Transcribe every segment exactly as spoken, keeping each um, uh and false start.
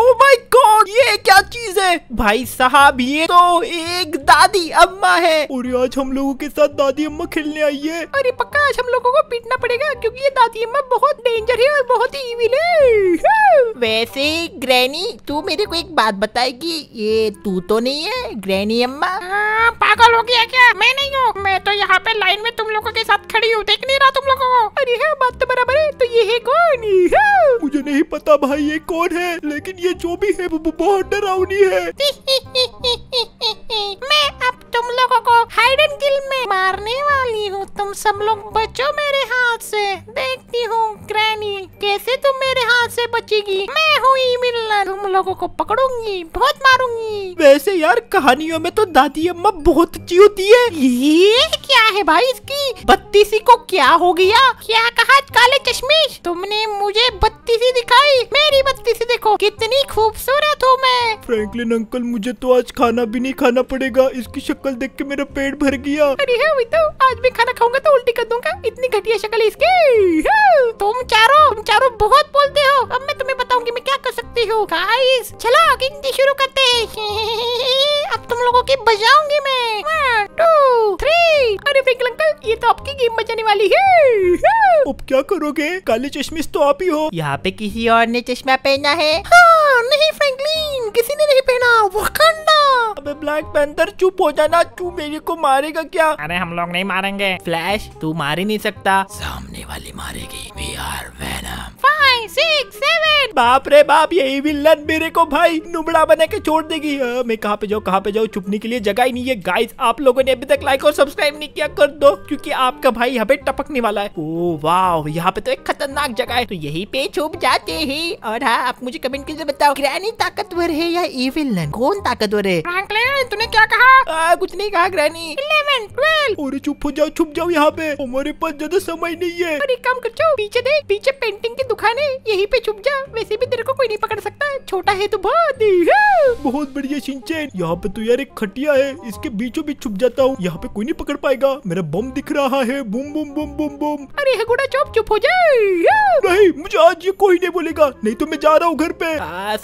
Oh my god, ये क्या चीज है भाई साहब, ये तो एक दादी अम्मा है। और आज हम लोगों के साथ दादी अम्मा खेलने आई है। अरे पक्का आज हम लोगों को पीटना पड़ेगा क्योंकि ये दादी अम्मा बहुत डेंजर है और बहुत ही इविल है। वैसे ग्रैनी तू मेरे को एक बात बताएगी, ये तू तो नहीं है ग्रैनी अम्मा? आ, पागल हो गया क्या, मैं नहीं हूँ, मैं तो यहाँ पे लाइन में तुम लोगों के साथ खड़ी हूँ, देख नहीं रहा तुम लोगों को? अरे है, बात तो बराबर है। तो ये है कौन? मुझे नहीं पता भाई ये कौन है, लेकिन ये जो भी है वो बहुत डरावनी है। मैं अब तुम लोगों को हाइड एंड किल में मारने वाली हूँ, तुम सब लोग बचो मेरे हाथ से, देखती हूँ ग्रैनी कैसे तुम मेरे हाथ से बचेगी। मैं हूँ ईविल नन, तुम लोगों को पकड़ूंगी, बहुत मारूंगी। वैसे यार कहानियों में तो दादी अम्मा बहुत अच्छी होती है, ये क्या है भाई इसकी बत्तीसी को क्या हो गया? क्या कहा काले चश्मे, तुमने मुझे बत्तीसी दिखाई, मेरी बत्तीसी देखो कितनी खूबसूरत हूँ मैं। फ्रैंकलिन अंकल मुझे तो आज खाना भी नहीं खाना पड़ेगा, इसकी शक्ल देख के मेरा पेट भर गया। अरे है वही तो, आज मैं खाना खाऊंगा तो उल्टी कर दूंगा, इतनी घटिया शक्ल है इसकी। तुम चारों तुम चारों बहुत बोलते हो, अब मैं तुम्हें बताऊंगी मैं क्या कर सकती हूँ। गाइस चलो गिनती शुरू करते हैं, अब तुम लोगों की बजाऊंगी मैं। One two three. अरे फ्रैंकलिन अंकल ये तो आपकी गेम बजाने वाली है, अब क्या करोगे? काले चश्मे तो आप ही हो। यहाँ पे किसी और ने चश्मा पहना है? हाँ, नहीं फ्रैंकलिन किसी ने नहीं पहना, वकांडा। अबे ब्लैक पैंथर चुप हो जाना, तू मेरे को मारेगा क्या? अरे हम लोग नहीं मारेंगे, फ्लैश तू मार ही नहीं सकता, सामने वाली मारेगी। We are Venom. Five six seven. बाप रे बाप ये ईविल नन मेरे को भाई नुबड़ा बना के छोड़ देगी। आ, मैं कहाँ पे जाऊँ कहाँ पे जाऊँ, छुपने के लिए जगह ही नहीं है। गाइस आप लोगों ने अभी तक लाइक और सब्सक्राइब नहीं किया कर दो, क्योंकि आपका भाई यहाँ पे टपकने वाला है। ओ वाह यहाँ पे तो एक खतरनाक जगह है, तो यही पे छुप जाते हैं। और हाँ आप मुझे कमेंट कीजिए, बताओ ग्रैनी ताकतवर है या ईविल नन, कौन ताकतवर है? फ्रैंकलिन तूने क्या कहा? आ, कुछ नहीं कहा ग्रैनी। Eleven twelve. और चुप हो जाओ छुप जाओ, यहाँ पे हमारे पास ज्यादा समय नहीं है। और एक काम कर जाओ, पीछे देख पीछे पेंटिंग की दुकान है, यही पे छुप जा, वैसे भी तेरे को कोई नहीं पकड़ सकता, छोटा है तो बहुत बहुत बढ़िया शिनचैन। यहाँ पे तो यार एक खटिया है, इसके बीचों बीच छुप जाता हूँ, यहाँ पे कोई नहीं पकड़ पाएगा। मेरा बम दिख रहा है, बुम बुम बुम बुम बुम। अरे हगुड़ा चुप चुप हो जाए, नहीं मुझे आज ये कोई नहीं बोलेगा, नहीं तो मैं जा रहा हूँ घर पे।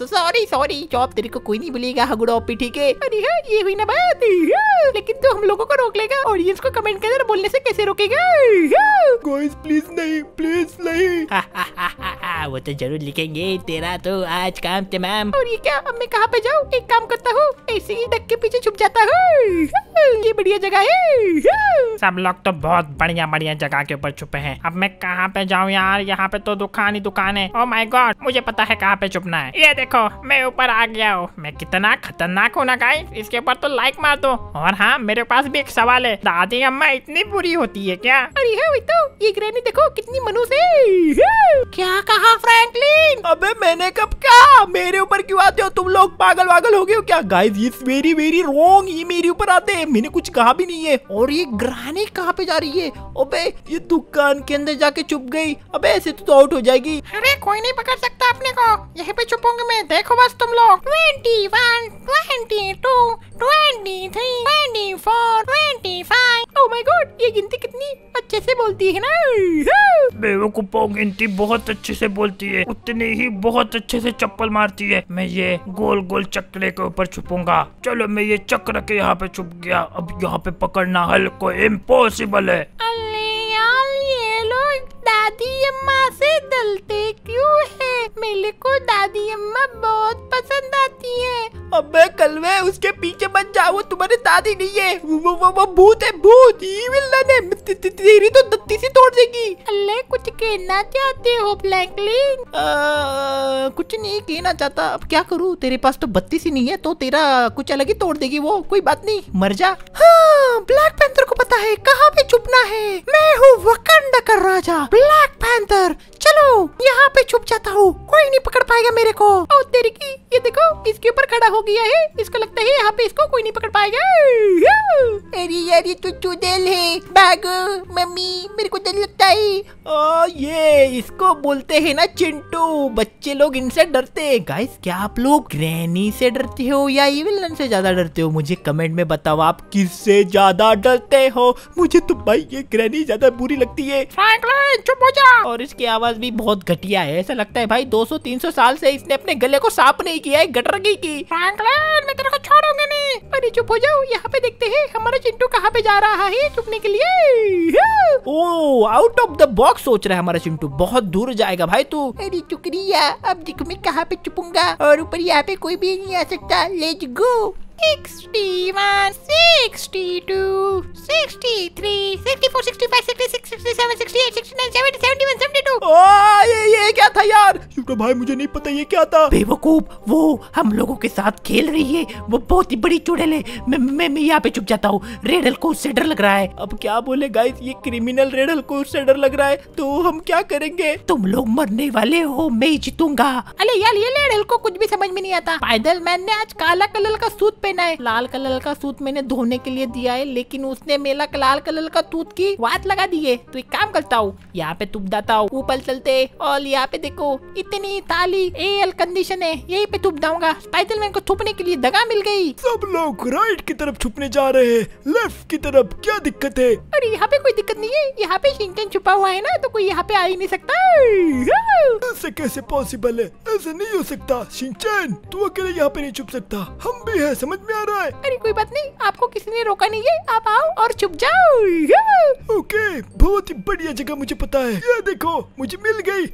सॉरी सॉरी चौप, तेरे को कोई नहीं बोलेगा हगुड़ा ओपी, ठीक है? अरे हाँ ये हुई ना बात, लेकिन तू तो हम लोगों को रोक लेगा? ऑडियंस को कमेंट कर बोलने से कैसे रोकेगा? गाइस प्लीज नहीं प्लीज नहीं। हा, हा, हा, हा, हा, वो तो जरूर लिखेंगे, तेरा तो आज काम तमाम। और ये क्या, अब मैं कहाँ पे जाऊँ? एक काम करता हूँ, ऐसे ही डक के पीछे छुप जाता हूँ, ये बढ़िया जगह है। सब लोग तो बहुत बढ़िया बढ़िया जगह के ऊपर छुपे हैं, अब मैं कहाँ पे जाऊँ यार, यहाँ पे तो दुकान ही दुकान है। ओ माय गॉड मुझे पता है कहाँ पे छुपना है, ये देखो मैं ऊपर आ गया हूँ। मैं कितना खतरनाक हूँ ना गाइस, इसके ऊपर तो लाइक मार दो। और हाँ मेरे पास भी एक सवाल है, दादी अम्मा इतनी बुरी होती है क्या? अरे है वही तो, ये ग्रैनी देखो कितनी मनुष्य है। क्या कहा फ्रैंकलिन? अबे मैंने कब कहा, मेरे ऊपर क्यों आते हो तुम लोग, पागल वागल हो गए हो क्या? गाइस ये वेरी वेरी रॉन्ग, ये मेरे ऊपर आते हैं, मैंने कुछ कहा भी नहीं है। और ये ग्रैनी कहाँ पे जा रही है? अबे ये दुकान के अंदर जाके छुप गई, अबे ऐसे तो आउट हो जाएगी। अरे कोई नहीं पकड़ सकता अपने को, यहीं पे छुपूंगी मैं, देखो बस तुम लोग। Twenty one twenty two twenty three twenty four twenty five. Oh my god ये गिनती कितनी अच्छे से बोलती है ना। बेवकूफों गिनती बहुत अच्छे से बोलती है, उतनी ही बहुत अच्छे से चप्पल मारती है। मैं ये गोल गोल चक्रे के ऊपर छुपूंगा, चलो मैं ये चक्र के यहाँ पे छुप गया, अब यहाँ पे पकड़ना हल्को इम्पॉसिबल है। दादी अम्मा से डरते क्यों है? मेरे को दादी अम्मा बहुत पसंद आती है। अबे कलवे उसके पीछे मत जाओ, वो तुम्हारी दादी नहीं है, वो वो वो भूत है, भूत ईविल नन है, तेरी तो दत्ती सी तोड़ देगी। अल्ले कुछ कहना चाहते हो फ्रैंकलिन? कुछ नहीं कहना चाहता, अब क्या करूँ, तेरे पास तो बत्ती सी नहीं है तो तेरा कुछ अलग ही तोड़ देगी वो, कोई बात नहीं मर जा। हाँ ब्लैक पैंथर को पता है कहाँ पे छुपना है, मैं हूँ वकांडा का राजा ब्लैक पैंथर, चलो यहाँ पे छुप जाता हूँ, कोई नहीं पकड़ पाएगा मेरे को। ओ तेरी की, ये देखो इसके ऊपर खड़ा हो गया है। इसको लगता है यहाँ पे इसको कोई नहीं पकड़ पाएगा। अरे यार ये तो चुड़ैल है, भागो मम्मी, मेरे को डर लगता है। ओ, ये इसको बोलते हैं ना चिंटू, बच्चे लोग इनसे डरते हैं। गाइस क्या आप लोग ग्रैनी से डरते हो या ईविल नन से ज्यादा डरते हो? मुझे कमेंट में बताओ आप किससे ज्यादा डरते हो। मुझे तो भाई ये ग्रैनी ज्यादा बुरी लगती है। फ्रैंकलिन चुप हो जा। और इसकी आवाज भी बहुत घटिया है, ऐसा लगता है भाई दो सौ तीन सौ साल से इसने अपने गले को साफ नहीं किया है, गटर की की। फ्रैंकलिन मैं तेरे को छोड़ूंगा नहीं। अरे चुप हो जाओ, यहाँ पे देखते हैं हमारा चिंटू कहाँ पे जा रहा है चुपने के लिए। ओ आउट ऑफ द बॉक्स सोच रहा है हमारा चिंटू, बहुत दूर जाएगा भाई तू। अरे चुकरिया अब देखो मैं कहाँ पे छुपूंगा, और ऊपर यहाँ पे कोई भी नहीं आ सकता। Let's go. Sixty one, sixty two, sixty three, sixty four, sixty five, sixty six, sixty seven, sixty eight, sixty nine, seventy, seventy one, seventy two. ओ ये ये क्या था यार? तो भाई मुझे नहीं पता ये क्या था। बेवकूफ, वो हम लोगों के साथ खेल रही है, वो बहुत ही बड़ी चुड़ैल है। मैं मैं मैं यहाँ पे छुप जाता हूँ। रेडल को उससे डर लग रहा है। अब क्या बोले गाइस, ये क्रिमिनल रेडल को उससे डर लग रहा है, तो हम क्या करेंगे? तुम लोग मरने वाले हो, मैं ही जीतूंगा। अरे यार ये रेडल को कुछ भी समझ में नहीं आता। पाइडल मैन ने आज काला कलर का सूट पहना है, लाल कलर का सूट मैंने धोने के लिए दिया है, लेकिन उसने मेला लाल कलर का सूट की वाट लगा दी है। तो एक काम करता हूँ, यहाँ पे तुम दाता हूँ, ऊपर चलते और यहाँ पे देखो इतनी ताली एल कंडीशन है, यही पे थूप जाऊंगा। स्पाइडरमैन को छुपने के लिए जगह मिल गई। सब लोग राइट की तरफ छुपने जा रहे हैं, लेफ्ट की तरफ क्या दिक्कत है? अरे यहाँ पे कोई दिक्कत नहीं है, यहाँ पे शिनचैन छुपा हुआ है ना, तो कोई यहाँ पे आ ही नहीं सकता। ऐसे कैसे पॉसिबल है? ऐसे नहीं हो सकता। शिनचैन तू अकेले यहाँ पे नहीं छुप सकता, हम भी है, समझ में आ रहा है। अरे कोई बात नहीं, आपको किसी ने रोका नहीं है, आप आओ और छुप जाओ। ओके बहुत ही बढ़िया जगह मुझे पता है, ये देखो मुझे मिल गयी।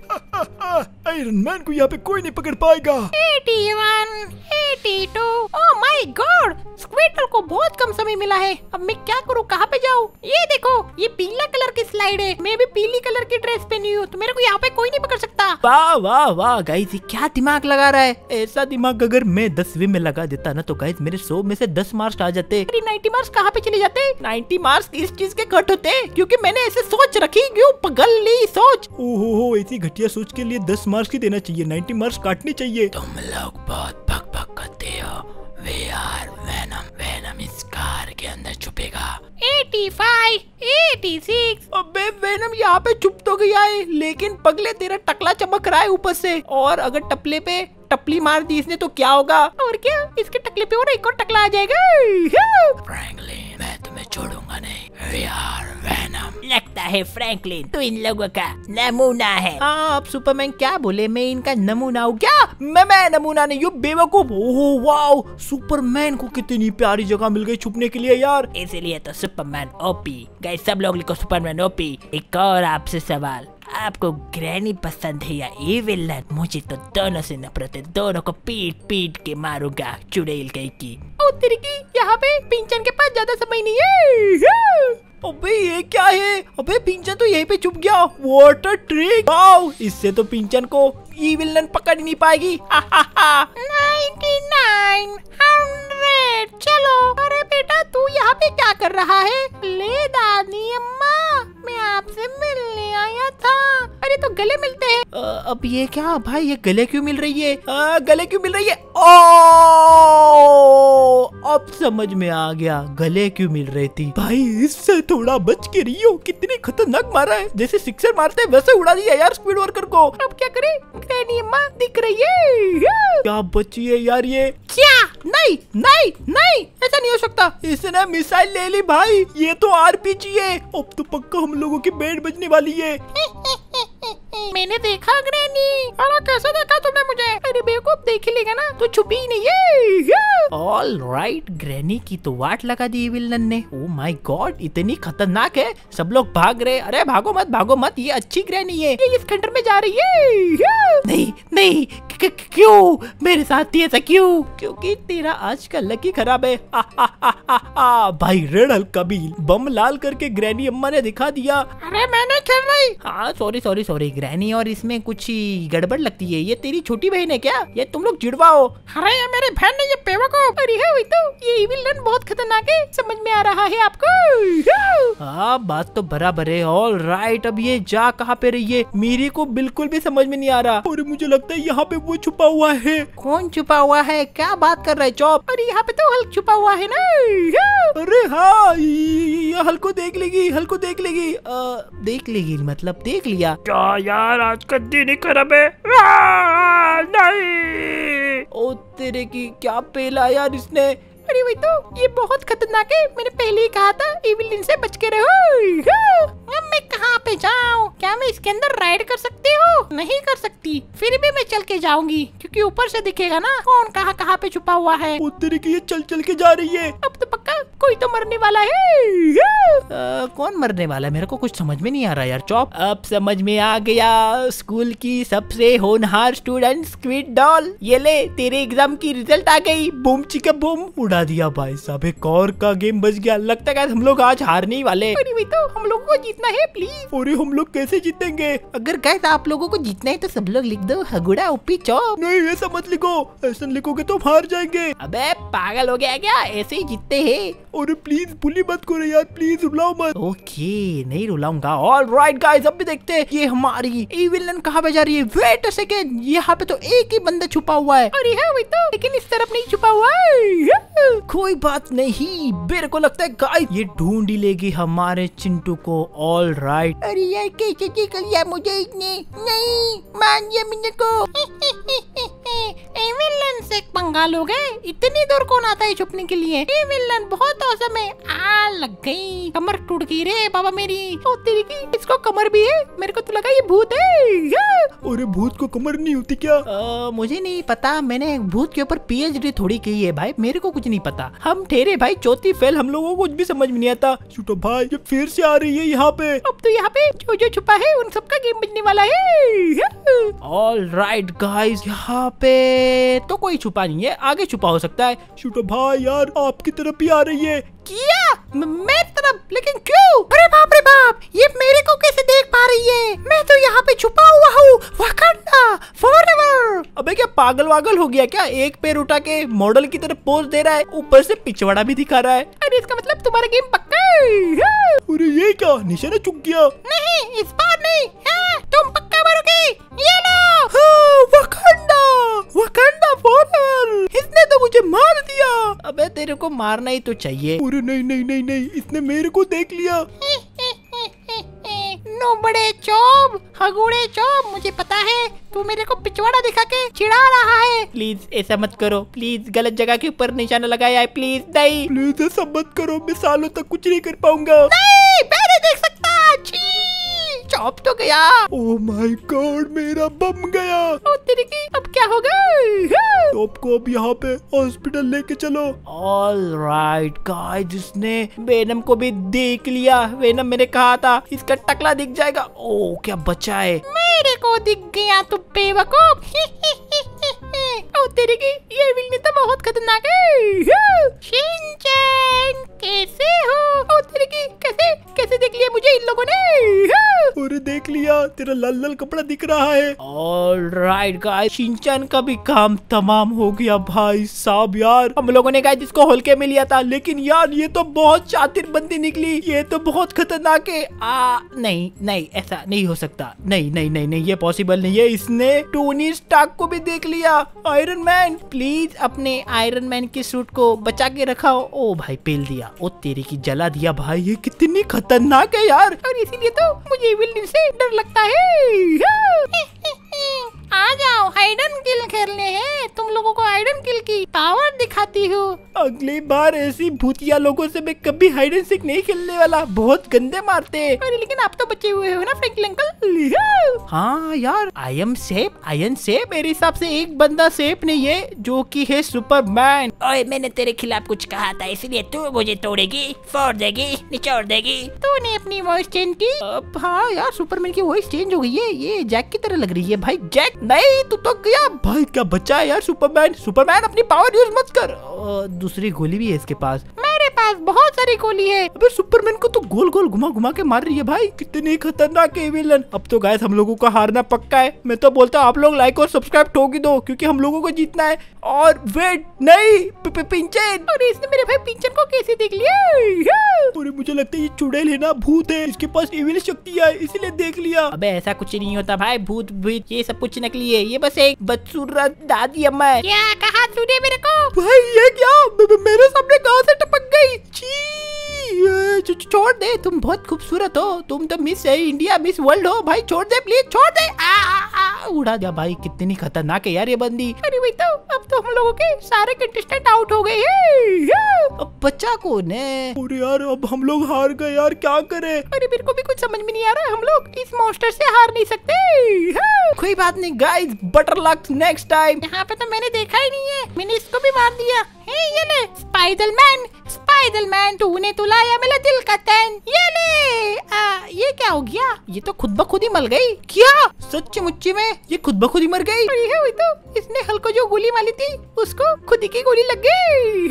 आयरन मैन को यहाँ पे कोई नहीं पकड़ पाएगा। Eighty one, eighty two, oh my god, स्क्विडल को बहुत कम समय मिला है। अब मैं क्या करूँ, कहाँ पे जाऊँ? ये देखो ये पीला कलर की स्लाइड है, मैं भी पीली कलर की ड्रेस पहनी हूँ, तो मेरे को यहाँ पे कोई नहीं पकड़ सकता। वाह वाह वाह गाइस, क्या दिमाग लगा रहा है। ऐसा दिमाग अगर मैं दसवीं में लगा देता ना, तो गाइस मेरे सौ में से दस मार्क्स आ जाते। नाइन्टी मार्क्स कहाँ पे चले जाते? नाइन्टी मार्क्स इस चीज के कट होते, क्योंकि मैंने ऐसे सोच रखी, क्यों पगल ली सोच। ओहो ऐसी घटिया सोच के लिए दस मार्क्स ही देना चाहिए, नाइन्टी मार्क्स काटने चाहिए। तुम लोग बहुत भक भक करते हो। वे आर वेनम, वेनम इस कार के अंदर छुपेगा। Eighty five, eighty six. अबे वेनम यहाँ पे छुप तो गया है, लेकिन पगले तेरा टकला चमक रहा है ऊपर से, और अगर टपले पे टपली मार दी इसने तो क्या होगा? और क्या इसके टकले पे और एक और टकला आ जाएगा। फ्रैंकलिन मैं तुम्हें छोड़ूंगा नहीं। We are Venom. लगता है फ्रैंकलिन तो इन लोगों का नमूना है। हाँ आप सुपरमैन क्या बोले, मैं इनका नमूना हूँ क्या? मैं मैं नमूना नहीं, यू बेवकूफ। ओह वाओ, सुपरमैन को कितनी प्यारी जगह मिल गई छुपने के लिए यार, इसीलिए तो सुपरमैन ओपी। गाइस सब लोग लिखो सुपरमैन ओपी। एक और आपसे सवाल, आपको ग्रैनी पसंद है या ईविल नन? मुझे तो दोनों से नफरत है, दोनों को पीट पीट के मारूंगा चुड़ैल गई की। ओ तेरी की, यहाँ पे पिंचन के पास ज्यादा समय नहीं है। अबे ये क्या है? अबे पिंचन तो यहीं पे छुप गया। What a trick. वाओ, इससे तो पिंचन को ईविल नन पकड़ नहीं पाएगी। Ninety nine, hundred. चलो। अरे बेटा तू यहाँ पे क्या कर रहा है? ले दादी अम्मा, मैं आपसे मिलने आया था। अरे तो गले मिलते हैं। अब ये क्या भाई, ये गले क्यों मिल रही है? आ, गले क्यों मिल रही है? ओ अब समझ में आ गया गले क्यों मिल रही थी। भाई इससे थोड़ा बच के रियो, कितने खतरनाक मारा है, जैसे सिक्सर मारते वैसे उड़ा दिया यार स्पीड वर्कर को। अब क्या करे, ग्रैनी अम्मा दिख रही है। क्या बची है यार ये? क्या? नहीं नहीं नहीं, ऐसा नहीं हो सकता, इसने मिसाइल ले ली भाई, ये तो आरपीजी है। अब तो पक्का हम लोगों की बैंड बजने वाली है। मैंने देखा ग्रैनी। अरे कैसे देखा तुमने मुझे? अरे बेवकूफ देख ही लेगा ना, तो छुपी ही नहीं है। ऑल राइट, ग्रैनी की तो वाट लगा दी ईविल नन ने। ओ माय गॉड इतनी खतरनाक है, सब लोग भाग रहे। अरे भागो मत भागो मत, ये अच्छी ग्रैनी है, ये इस खंडर में जा रही है। नहीं नहीं, क्यों मेरे साथ ऐसा क्यों? क्योंकि तेरा आज का लकी खराब है। आ, आ, आ, आ, आ, भाई रेडल कभी बम लाल करके ग्रैनी अम्मा ने दिखा दिया। अरे मैंने खेल रही। हाँ सॉरी सॉरी सॉरी ग्रैनी बहनी और इसमें कुछ गड़बड़ लगती है। ये तेरी छोटी बहन है क्या? ये तुम लोग जुड़वा हो? अरे ये मेरे बहन है, ये बेवकूफ हो। अरे हुई तो ये इविल नन बहुत खतरनाक है, समझ में आ रहा है आपको? हाँ बात तो बराबर है। ऑल राइट, अब ये जा कहाँ पे रही है मेरे को बिल्कुल भी समझ में नहीं आ रहा। और मुझे लगता है यहाँ पे वो छुपा हुआ है। कौन छुपा हुआ है? क्या बात कर रहे चौप? अरे यहाँ पे तो हल्क छुपा हुआ है ना। अरे हाँ ये हल्क को देख लेगी, हल्क को देख लेगी, देख लेगी मतलब देख लिया क्या यार? आज का दिन ही खराब है। नहीं ओ तेरे की क्या पहला यार इसने। अरे वही तो ये बहुत खतरनाक है, मैंने पहले ही कहा था इविल नन से बच के रहो। अब मैं कहाँ पे जाऊँ? क्या मैं इसके अंदर राइड कर सकती हूँ? नहीं कर सकती, फिर भी मैं चल के जाऊंगी क्योंकि ऊपर से दिखेगा ना कौन कहाँ कहाँ पे छुपा हुआ है। ओ तेरे की ये चल चल के जा रही है। अब तो पक्का कोई तो मरने वाला है। आ, कौन मरने वाला है? मेरे को कुछ समझ में नहीं आ रहा यार चॉप। अब समझ में आ गया, स्कूल की सबसे होनहार स्टूडेंट स्क्विड डॉल, ये ले तेरे एग्जाम की रिजल्ट आ गई। बूम चिका बूम उड़ा दिया भाई साहब, एक और का गेम बच गया। लगता है हम लोग आज हारने ही वाले। अरे तो हम लोगों को जीतना है प्लीज। और हम लोग कैसे जीतेंगे? अगर गाइस आप लोगों को जीतना है तो सब लोग लिख दो हगुड़ा ओपी चॉप। नहीं ऐसा मत लिखो, ऐसा लिखोगे तो हार जाएंगे। अबे पागल हो गया क्या? ऐसे ही जीतते हैं। और प्लीज बुली मत करो यार, प्लीज रुलाओ मत। ओके नहीं रुलाऊंगा। ऑलराइट गाइस अब भी देखते हैं ये हमारी इविल नन कहाँ पे जा रही है। वेट अ सेकंड, यहाँ पे तो एक ही बंदा छुपा हुआ है। अरे है वही तो, लेकिन इस तरफ नहीं छुपा हुआ है। कोई बात नहीं, मेरे को लगता है गाइस ये ढूंढ ही लेगी हमारे चिंटू को। All right. अरे यार कैसे देख लिया मुझे इसने? नहीं मान लिया मैंने को। इविल नन से पंगाल हो गए, इतनी दूर कौन आता है छुपने के लिए? इविल नन बहुत औसम है। आ लग गई, कमर टूट गई रे बाबा मेरी। ओ तेरी की इसको कमर भी है? मेरे को तो लगा ये भूत है। अरे भूत को कमर नहीं होती क्या? आ, मुझे नहीं पता, मैंने भूत के ऊपर पीएचडी थोड़ी की है भाई, मेरे को कुछ नहीं पता। हम ठेरे भाई चौथी फेल, हम लोगों को कुछ भी समझ में नहीं आता। छोटो भाई ये फिर से आ रही है यहाँ पे। अब तो यहाँ पे जो जो छुपा है उन सबका गेम बजने वाला है। ऑल राइट गाइस यहाँ पे तो कोई छुपा नहीं है, आगे छुपा हो सकता है। छोटो भाई यार आपकी तरफ भी आ रही है। किया मेरी तरफ? लेकिन क्यों? अरे बाप रे बाप, ये मेरे को कैसे देख पा रही है? मैं तो यहाँ पे छुपा हुआ हूँ। अबे क्या पागल वागल हो गया क्या? एक पैर उठा के मॉडल की तरफ पोज दे रहा है, ऊपर से पिछवाड़ा भी दिखा रहा है। अरे इसका मतलब तुम्हारा गेम पक्का है। अरे ये क्या निशाना चूक गया? नहीं इस बार नहीं, तुम पक्का मरोगे। ये इसने तो मुझे मार दिया। अबे तेरे को मारना ही तो चाहिए। अरे नहीं नहीं नहीं नहीं, इसने मेरे को देख लिया। ही, ही, ही, ही, ही। नो बड़े चोब हगुड़े चोब, मुझे पता है तू मेरे को पिछवाड़ा दिखा के चिढ़ा रहा है। प्लीज ऐसा मत करो, प्लीज गलत जगह के ऊपर निशाना लगाया है, प्लीज नहीं, प्लीज ऐसा मत करो, मैं सालों तक कुछ नहीं कर पाऊंगा। चॉप तो गया। ओह माय गॉड मेरा बम गया। ओ तेरी की अब क्या होगा? चॉप को अब यहाँ पे हॉस्पिटल लेके चलो। ऑल राइट गाइस जिसने वेनम को भी देख लिया। वेनम मैंने कहा था इसका टकला दिख जाएगा। ओ क्या बचा है? मेरे को दिख गया तो बेवकूफ। ओ तेरी की ये इविल नन तो बहुत खतरनाक है। शिनचैन कैसे हो? ओ तेरी की कैसे कैसे देख लिया मुझे इन लोगों ने? पूरे देख लिया, तेरा लाल लाल कपड़ा दिख रहा है। ऑल राइट गाइस शिनचैन का भी काम तमाम हो गया भाई साहब। यार हम लोगों ने गाइस इसको हल्के में लिया था, लेकिन यार ये तो बहुत शातिर बंदी निकली, ये तो बहुत खतरनाक है। आ नहीं नहीं ऐसा नहीं हो सकता, नहीं नहीं नहीं नहीं ये पॉसिबल नहीं है। इसने टोनी स्टार्क को भी देख लिया। आयरन मैन प्लीज अपने आयरन मैन के सूट को बचा के रखा। ओ भाई पेल दिया, ओ तेरी की जला दिया भाई। ये कितनी खतरनाक है यार, और इसीलिए तो मुझे इविल नन से डर लगता है। आ जाओ हाइडन किल खेलने हैं, तुम लोगों को हाइडन किल की पावर दिखाती हूँ। अगली बार ऐसी भूतिया लोगों से मैं कभी हाइडन सीख नहीं खेलने वाला, बहुत गंदे मारते हैं। अरे लेकिन आप तो बचे हुए हो ना फ्रैंकलिन अंकल। हाँ यार I am safe, I am safe. मेरे हिसाब से एक बंदा सेफ नहीं है जो कि है सुपरमैन। ओए मैंने तेरे खिलाफ कुछ कहा था, इसलिए तू मुझे तोड़ेगी, फोड़ देगी, निचोड़ देगी। तूने अपनी वॉइस चेंज की। हाँ यार सुपरमैन की वॉइस चेंज हो गई है, ये जैक की तरह लग रही है भाई। जैक नहीं तू तो गया भाई, क्या बचा है यार सुपरमैन। सुपरमैन अपनी पावर यूज मत कर। दूसरी गोली भी है इसके पास। मेरे पास बहुत सारी गोली है। अबे सुपरमैन को तो गोल गोल घुमा घुमा के मार रही है भाई, कितनी खतरनाक है विलन। अब तो गाइस हम लोगों का हारना पक्का है। मैं तो बोलता हूँ आप लोग लाइक और सब्सक्राइब ठोकी दो क्योंकि हम लोगों को जीतना है। और वेट नहीं, पिंचन, अरे इसने मेरे भाई पिंचन को कैसे देख लिया? अरे मुझे लगता है ये चुड़ैल है ना, भूत है, इसके पास एविल शक्ति है इसलिए देख लिया। अबे ऐसा कुछ नहीं होता भाई, भूत भूत ये सब कुछ नकली है, ये बस एक बदसूरत दादी अम्मा है। क्या कहा तूने मेरे को? भाई ये क्या मेरे सामने गाँव से टपक गयी? छोड़ दे, तुम बहुत खूबसूरत हो, तुम तो मिस इंडिया मिस वर्ल्ड हो भाई, छोड़ दे प्लीज, छोड़ दे। आ, आ, आ, उड़ा दिया भाई, कितनी खतरनाक है यार ये बंदी। अरे भाई तो अब तो हम लोगों के सारे कंटेस्टेंट आउट हो गए हैं, अब बच्चा कौन है? अरे यार अब हम लोग हार गए यार, क्या करें? अरे मेरे को भी कुछ समझ में नहीं आ रहा, हम लोग इस मॉन्स्टर से हार नहीं सकते। कोई बात नहीं guys, better luck next time. यहाँ पे तो मैंने देखा ही नहीं है, मैंने इसको भी मार दिया। हे ये ले स्पाइडरमैन, स्पाइडरमैन तूने तो लाया मेरा दिल का तन, ये ले। आ, ये क्या हो गया? ये तो खुद ब खुद ही मर गई। क्या सच्ची मुच्ची में ये खुद ब खुद ही मर गई? अरे है तो इसने हल्को जो गोली मारी थी उसको खुद की गोली लग गई।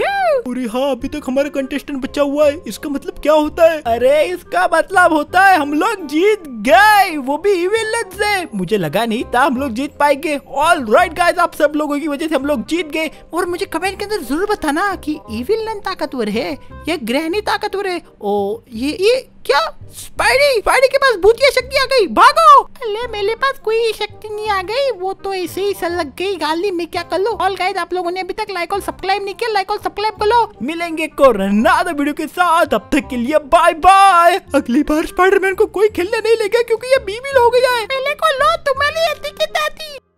अरे हाँ अभी तक हमारा कंटेस्टेंट बचा हुआ है, इसका मतलब क्या होता है? अरे इसका मतलब होता है हम लोग जीत गए, वो भी इविल नन से। मुझे लगा नहीं था हम लोग जीत पाएंगे। ऑल राइट गाइस, आप सब लोगों की वजह से हम लोग जीत गए। और मुझे कमेंट के अंदर जरूर बताना कि इविल नन ताकतवर है या ग्रहणी ताकतवर है। ओ ये ये क्या स्पाइडी स्पाइडी के पास भूतिया शक्ति आ गई, भागो। अरे मेरे पास कोई शक्ति नहीं आ गई, वो तो ऐसे ही सलग गई गाली में, क्या कर लो। ऑल गाइस आप लोगों ने अभी तक लाइक और सब्सक्राइब नहीं किया, लाइक और सब्सक्राइब कर लो। मिलेंगे कोरोनादो वीडियो के साथ, अब तक के लिए बाय बाय। अगली बार स्पाइडरमैन को कोई खेलने नहीं लेगा क्योंकि ये बीवी हो गया है। मेरे को लो तुम्हारी दादी।